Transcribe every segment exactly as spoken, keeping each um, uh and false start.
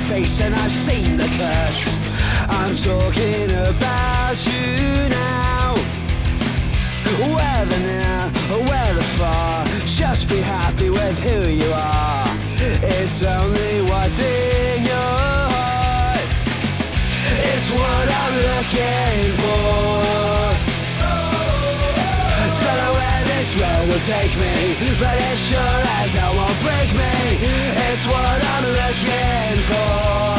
face and I've seen the curse. I'm talking about you now. Whether near or whether far, just be happy with who you are. It's only what's in your heart. It's what I'm looking for. Don't know where this road will take me, but it sure as hell won't break me. It's what I'm looking for.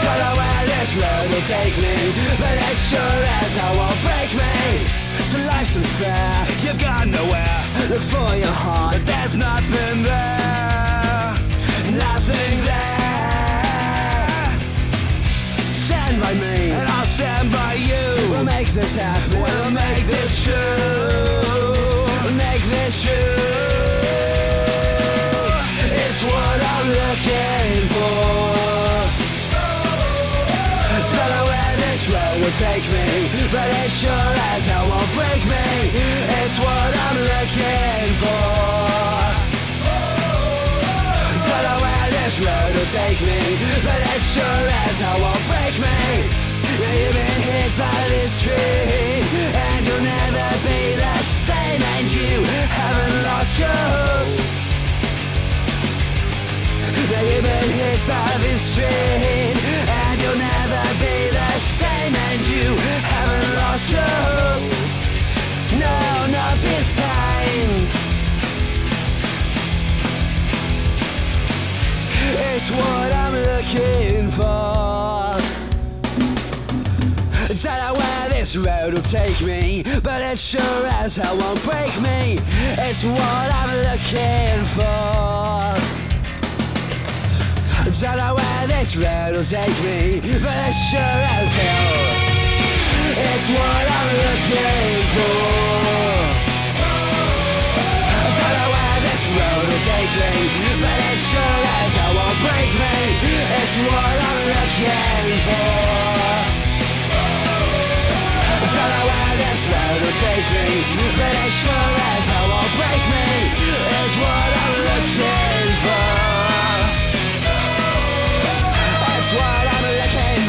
Don't know where this road will take me, but it sure as hell won't break me. So life's unfair, you've gone nowhere. Look for your heart, but there's nothing there. Nothing there. Stand by me, and I'll stand by you. We'll make this happen, we'll make this true. We'll make this true. It's what I'm looking for. Tell her where this road will take me, but it sure as hell won't break me. It's what I'm looking for. Don't know where this road will take me, but it sure as hell won't break me. Now you've been hit by this tree, and you'll never be the same, and you haven't lost your hope. Now you've been hit by this tree, and you'll never be the same, and you haven't lost your hope. No, not this time. It's what I'm looking for. Don't know where this road will take me, but it sure as hell won't break me. It's what I'm looking for. Don't know where this road will take me, but it sure as hell. It's what I'm looking for. Don't know where this road will take me, but it sure as hell won't break me. It's what I'm looking for. Don't know where this road will take me, but it sure as hell won't break me. It's what I'm looking for. It's what I'm looking.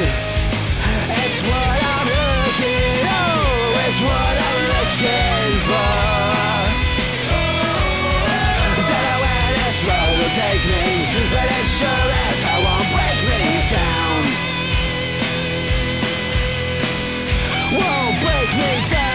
It's what I'm looking. Oh, it's what I'm looking for. Don't know where this road will take me, but it sure as hell won't break me down. Won't break me down.